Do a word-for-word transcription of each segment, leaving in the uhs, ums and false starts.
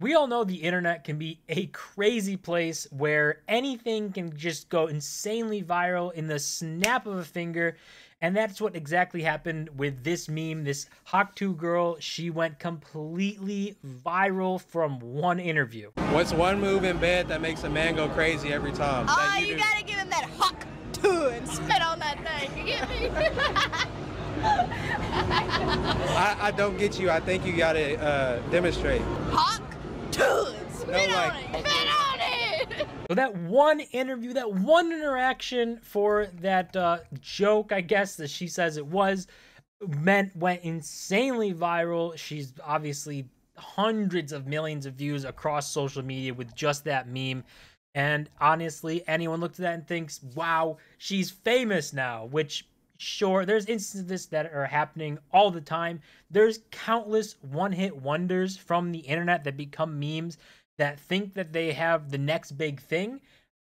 We all know the internet can be a crazy place where anything can just go insanely viral in the snap of a finger. And that's what exactly happened with this meme, this Hawk Tuah Girl. She went completely viral from one interview. What's one move in bed that makes a man go crazy every time? Oh, you, you gotta give him that Hawk Tuah and spit on that thing. You get me? I, I don't get you. I think you gotta uh, demonstrate. Hawk? Spit no, like, on it. Spit on it. So that one interview, that one interaction for that uh, joke, I guess, that she says it was, meant went insanely viral. She's obviously hundreds of millions of views across social media with just that meme. And honestly, anyone looks at that and thinks, wow, she's famous now, which... Sure, there's instances of this that are happening all the time. There's countless one-hit wonders from the internet that become memes that think that they have the next big thing,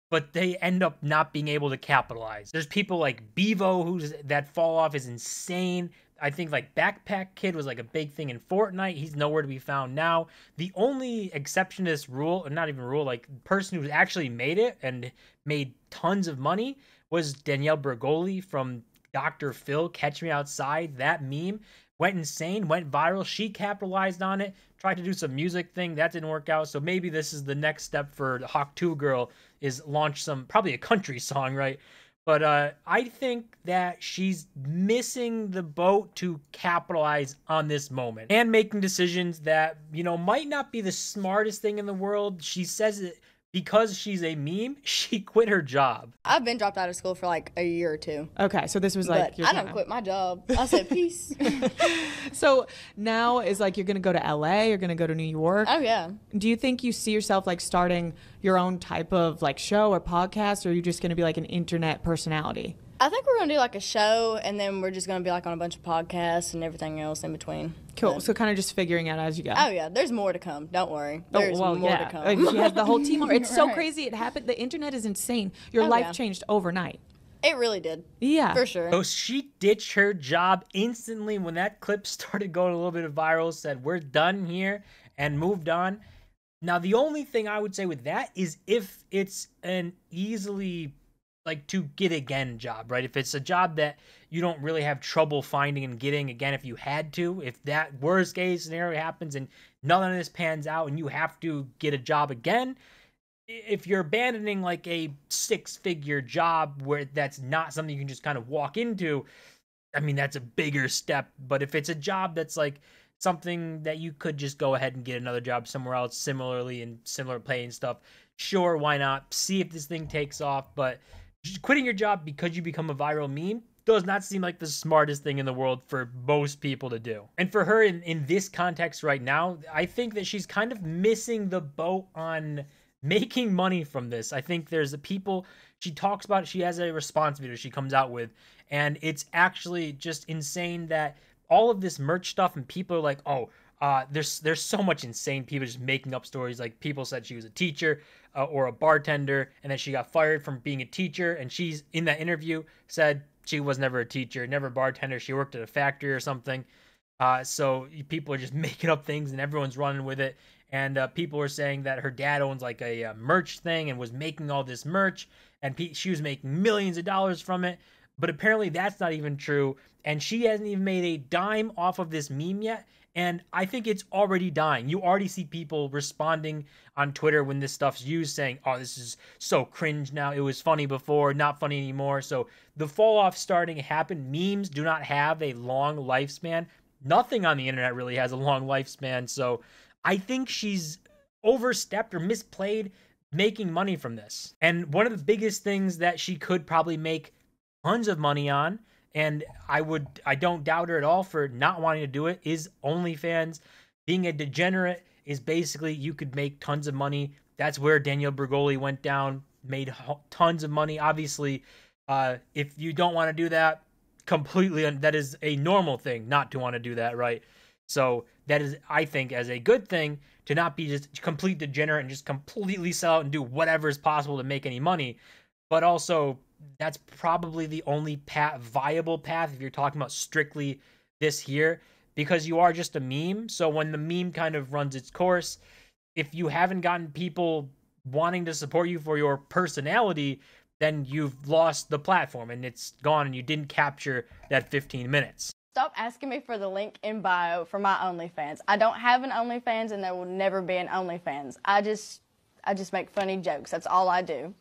but they end up not being able to capitalize. There's people like Bevo, who's that fall off is insane. I think like Backpack Kid was like a big thing in Fortnite. He's nowhere to be found now. The only exception to this rule, or not even rule, like person who's actually made it and made tons of money was Danielle Bregoli from Doctor Phil, Catch Me Outside. That meme went insane, went viral. She capitalized on it, tried to do some music thing. That didn't work out. So maybe this is the next step for the Hawk Tuah Girl, is launch some, probably a country song, right? But uh, I think that she's missing the boat to capitalize on this moment and making decisions that, you know, might not be the smartest thing in the world. She says it because she's a meme, she quit her job. I've been dropped out of school for like a year or two. Okay, so this was like, but I don't quit my job. I said peace. So now is like you're gonna go to L A, you're gonna go to New York. Oh yeah. Do you think you see yourself like starting your own type of like show or podcast, or are you just gonna be like an internet personality? I think we're gonna do like a show, and then we're just gonna be like on a bunch of podcasts and everything else in between. Cool. So, so kind of just figuring out as you go. Oh yeah, there's more to come. Don't worry. There's oh, well, more yeah. to come. Like, she has the whole team. It's right. So crazy. It happened. The internet is insane. Your oh, life yeah. changed overnight. It really did. Yeah, for sure. So she ditched her job instantly when that clip started going a little bit of viral. Said we're done here and moved on. Now the only thing I would say with that is if it's an easily like to get again job, right? If it's a job that you don't really have trouble finding and getting again, if you had to, if that worst case scenario happens and none of this pans out and you have to get a job again, if you're abandoning like a six figure job where that's not something you can just kind of walk into, I mean, that's a bigger step. But if it's a job that's like something that you could just go ahead and get another job somewhere else similarly and similar pay and stuff, sure, why not? See if this thing takes off. But quitting your job because you become a viral meme does not seem like the smartest thing in the world for most people to do. And for her in, in this context right now, I think that she's kind of missing the boat on making money from this. I think there's the people she talks about, she has a response video she comes out with, and it's actually just insane that all of this merch stuff and people are like, oh, Uh, there's there's so much insane people just making up stories. Like people said she was a teacher uh, or a bartender, and then she got fired from being a teacher. And she's in that interview said she was never a teacher, never a bartender. She worked at a factory or something. Uh, so people are just making up things, and everyone's running with it. And uh, people are saying that her dad owns like a, a merch thing and was making all this merch, and pe she was making millions of dollars from it. But apparently that's not even true, and she hasn't even made a dime off of this meme yet. And I think it's already dying. You already see people responding on Twitter when this stuff's used saying, oh, this is so cringe now. It was funny before, not funny anymore. So the fall off starting to happen. Memes do not have a long lifespan. Nothing on the internet really has a long lifespan. So I think she's overstepped or misplayed making money from this. And one of the biggest things that she could probably make tons of money on, and I would, I don't doubt her at all for not wanting to do it, is OnlyFans. Being a degenerate is basically you could make tons of money. That's where Danielle Bregoli went down, made tons of money. Obviously, uh, if you don't want to do that, completely, that is a normal thing not to want to do that, right? So that is, I think, as a good thing to not be just complete degenerate and just completely sell out and do whatever is possible to make any money, but also that's probably the only path, viable path, if you're talking about strictly this here, because you are just a meme. So when the meme kind of runs its course, if you haven't gotten people wanting to support you for your personality, then you've lost the platform and it's gone and you didn't capture that fifteen minutes. Stop asking me for the link in bio for my OnlyFans. I don't have an OnlyFans and there will never be an OnlyFans. I just, I just make funny jokes. That's all I do.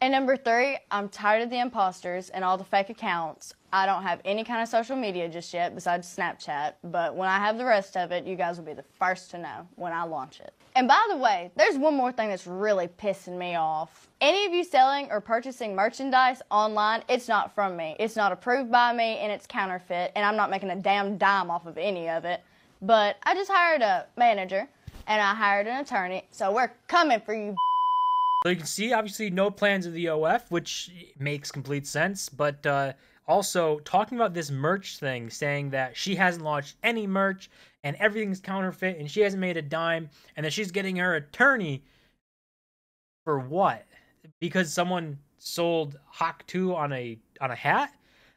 And number three, I'm tired of the imposters and all the fake accounts. I don't have any kind of social media just yet besides Snapchat, but when I have the rest of it, you guys will be the first to know when I launch it. And by the way, there's one more thing that's really pissing me off. Any of you selling or purchasing merchandise online, it's not from me. It's not approved by me, and it's counterfeit, and I'm not making a damn dime off of any of it. But I just hired a manager, and I hired an attorney, so we're coming for you. So you can see, obviously, no plans of the O F, which makes complete sense, but uh, also talking about this merch thing, saying that she hasn't launched any merch and everything's counterfeit and she hasn't made a dime and that she's getting her attorney for what? Because someone sold Hawk Tuah on a, on a hat?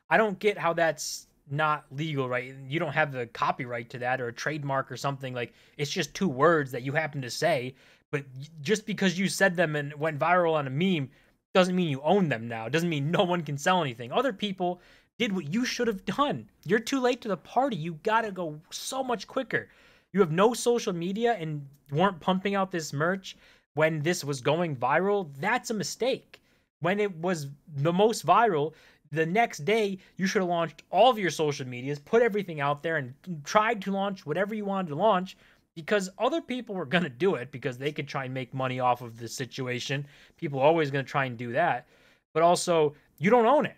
I don't get how that's not legal, right? You don't have the copyright to that or a trademark or something. Like, it's just two words that you happen to say. But just because you said them and went viral on a meme doesn't mean you own them now. It doesn't mean no one can sell anything. Other people did what you should have done. You're too late to the party. You got to go so much quicker. You have no social media and weren't pumping out this merch when this was going viral. That's a mistake. When it was the most viral, the next day you should have launched all of your social medias, put everything out there and tried to launch whatever you wanted to launch. Because other people were going to do it because they could try and make money off of the situation. People are always going to try and do that. But also, you don't own it.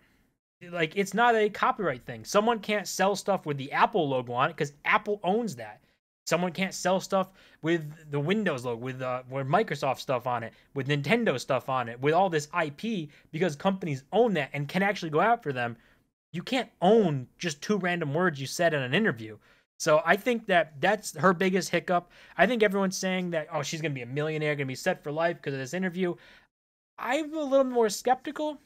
Like, it's not a copyright thing. Someone can't sell stuff with the Apple logo on it because Apple owns that. Someone can't sell stuff with the Windows logo, with, uh, with Microsoft stuff on it, with Nintendo stuff on it, with all this I P because companies own that and can actually go after them. You can't own just two random words you said in an interview. So I think that that's her biggest hiccup. I think everyone's saying that, oh, she's going to be a millionaire, going to be set for life because of this interview. I'm a little more skeptical.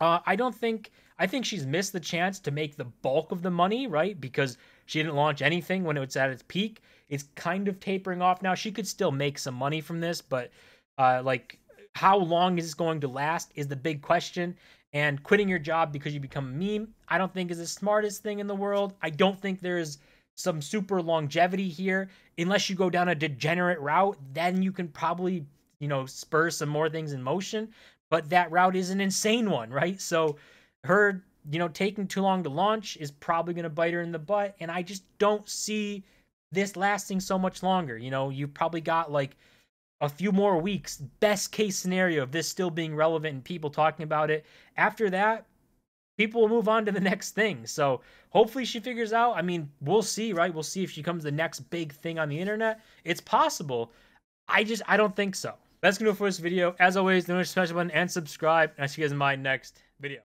Uh, I don't think, I think she's missed the chance to make the bulk of the money, right? Because she didn't launch anything when it was at its peak. It's kind of tapering off now. She could still make some money from this, but uh, like how long is this going to last is the big question. And quitting your job because you become a meme, I don't think is the smartest thing in the world. I don't think there's some super longevity here. Unless you go down a degenerate route, then you can probably, you know, spur some more things in motion. But that route is an insane one, right? So her, you know, taking too long to launch is probably going to bite her in the butt. And I just don't see this lasting so much longer. You know, you've probably got like a few more weeks, best case scenario of this still being relevant and people talking about it. After that, people will move on to the next thing. So hopefully she figures out. I mean, we'll see, right? We'll see if she becomes the next big thing on the internet. It's possible. I just, I don't think so. That's going to do it for this video. As always, don't forget to smash the button and subscribe. And I'll see you guys in my next video.